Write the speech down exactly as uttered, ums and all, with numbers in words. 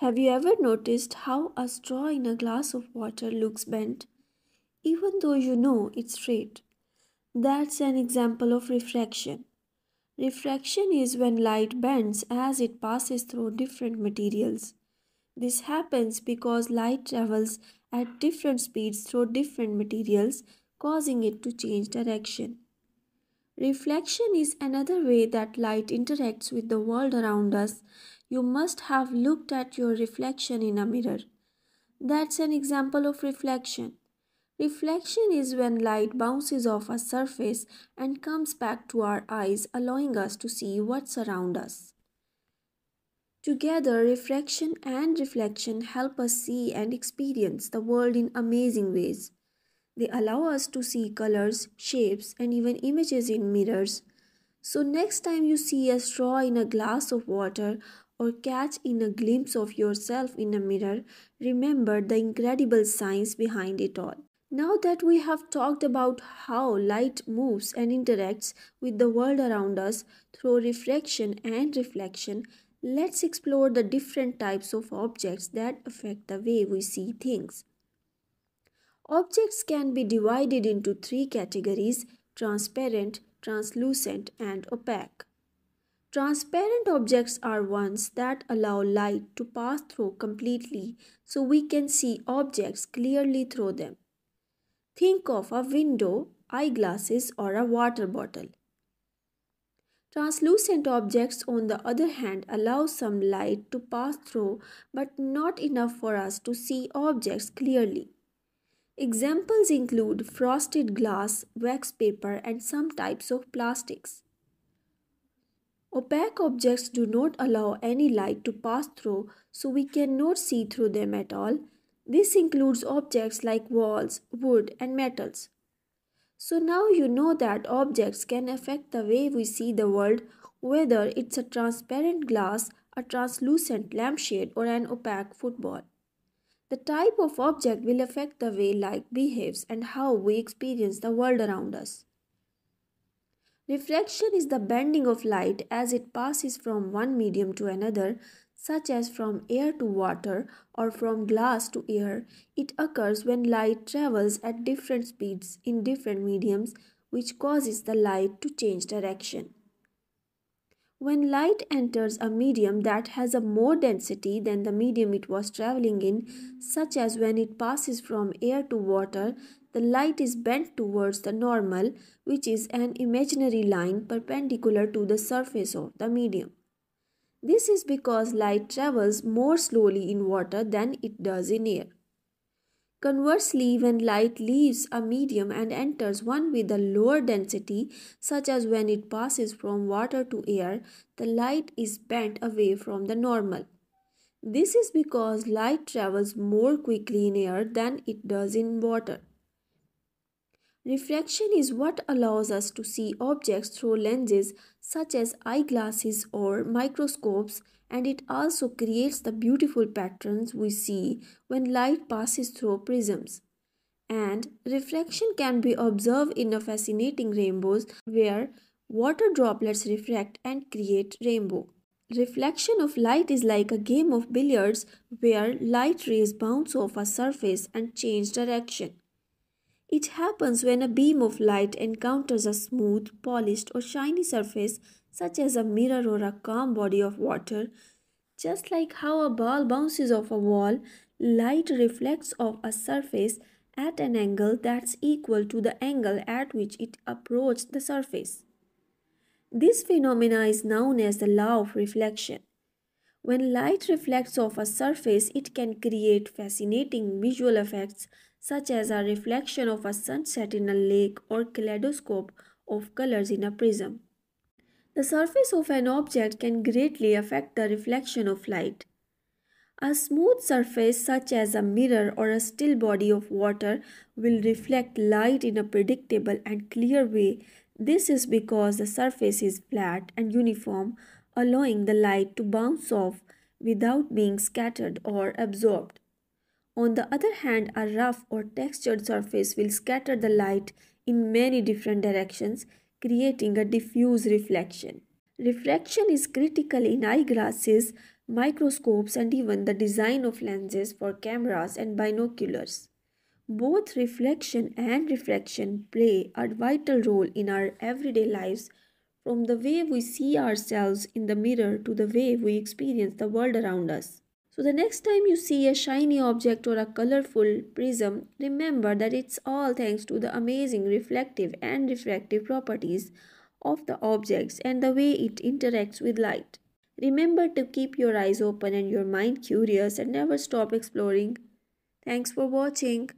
Have you ever noticed how a straw in a glass of water looks bent, even though you know it's straight? That's an example of refraction. Refraction is when light bends as it passes through different materials. This happens because light travels at different speeds through different materials, causing it to change direction. Reflection is another way that light interacts with the world around us. You must have looked at your reflection in a mirror. That's an example of reflection. Reflection is when light bounces off a surface and comes back to our eyes, allowing us to see what's around us. Together, refraction and reflection help us see and experience the world in amazing ways. They allow us to see colors, shapes, and even images in mirrors. So next time you see a straw in a glass of water or catch in a glimpse of yourself in a mirror, remember the incredible science behind it all. Now that we have talked about how light moves and interacts with the world around us through refraction and reflection, let's explore the different types of objects that affect the way we see things. Objects can be divided into three categories: transparent, translucent, and opaque. Transparent objects are ones that allow light to pass through completely, so we can see objects clearly through them. Think of a window, eyeglasses, or a water bottle. Translucent objects, on the other hand, allow some light to pass through, but not enough for us to see objects clearly. Examples include frosted glass, wax paper, and some types of plastics. Opaque objects do not allow any light to pass through, so we cannot see through them at all. This includes objects like walls, wood, and metals. So now you know that objects can affect the way we see the world, whether it's a transparent glass, a translucent lampshade, or an opaque football. The type of object will affect the way light behaves and how we experience the world around us. Refraction is the bending of light as it passes from one medium to another, such as from air to water or from glass to air. It occurs when light travels at different speeds in different mediums, which causes the light to change direction. When light enters a medium that has a more density than the medium it was traveling in, such as when it passes from air to water, the light is bent towards the normal, which is an imaginary line perpendicular to the surface of the medium. This is because light travels more slowly in water than it does in air. Conversely, when light leaves a medium and enters one with a lower density, such as when it passes from water to air, the light is bent away from the normal. This is because light travels more quickly in air than it does in water. Refraction is what allows us to see objects through lenses such as eyeglasses or microscopes, and it also creates the beautiful patterns we see when light passes through prisms. And refraction can be observed in a fascinating rainbows where water droplets refract and create rainbow. Reflection of light is like a game of billiards where light rays bounce off a surface and change direction. It happens when a beam of light encounters a smooth, polished, or shiny surface, such as a mirror or a calm body of water. Just like how a ball bounces off a wall, light reflects off a surface at an angle that's equal to the angle at which it approached the surface. This phenomenon is known as the law of reflection. When light reflects off a surface, it can create fascinating visual effects, such as a reflection of a sunset in a lake or kaleidoscope of colors in a prism. The surface of an object can greatly affect the reflection of light. A smooth surface such as a mirror or a still body of water will reflect light in a predictable and clear way. This is because the surface is flat and uniform, allowing the light to bounce off without being scattered or absorbed. On the other hand, a rough or textured surface will scatter the light in many different directions, creating a diffuse reflection. Refraction is critical in eyeglasses microscopes, and even the design of lenses for cameras and binoculars. Both reflection and refraction play a vital role in our everyday lives, from the way we see ourselves in the mirror to the way we experience the world around us. So the next time you see a shiny object or a colorful prism, remember that it's all thanks to the amazing reflective and refractive properties of the objects and the way it interacts with light. Remember to keep your eyes open and your mind curious and never stop exploring. Thanks for watching.